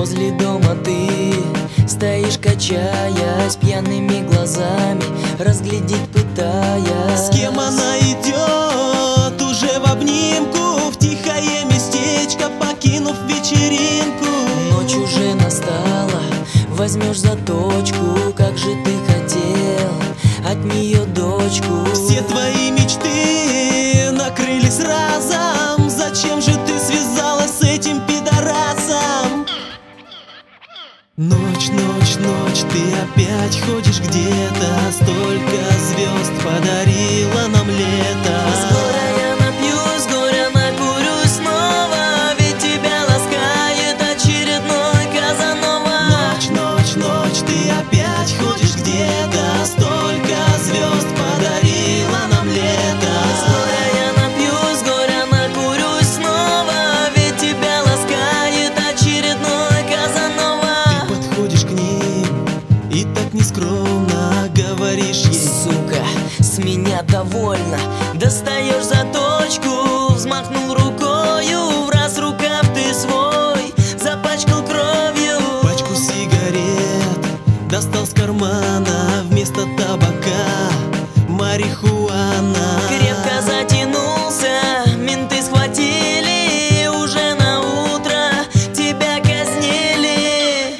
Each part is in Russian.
возле дома ты стоишь, качаясь пьяными глазами, разглядеть пытаясь. С кем она идет уже в обнимку, в тихое местечко покинув вечеринку? Ночь уже настала, возьмешь за точку, как же ты хотел от нее дочку. Все твои мечты накрылись разом, зачем же ты связалась с этим пидорасом? Ночь, ночь, ночь, ты опять ходишь где-то, столько звезд подарила нам лето. С горя я напьюсь, с горя накурюсь снова, ведь тебя ласкает очередной Казанова. Ночь, ночь, ночь, ты опять ходишь где-то, столько звезд подарила нам лето. С горя я напьюсь, с горя накурюсь снова, ведь тебя ласкает очередной Казанова. Ты подходишь к ним и так нескромно говоришь ей: сука, с меня довольно. Достаешь за точку, взмахнул рукою, в раз рукав ты свой запачкал кровью. Пачку сигарет достал с кармана, вместо табака марихуана. Крепко затянулся, менты схватили, уже на утро тебя казнили.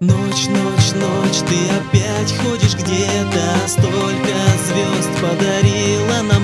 Ночь, ночь, ночь, ты опять ходишь где-то, столько звезд подарила нам.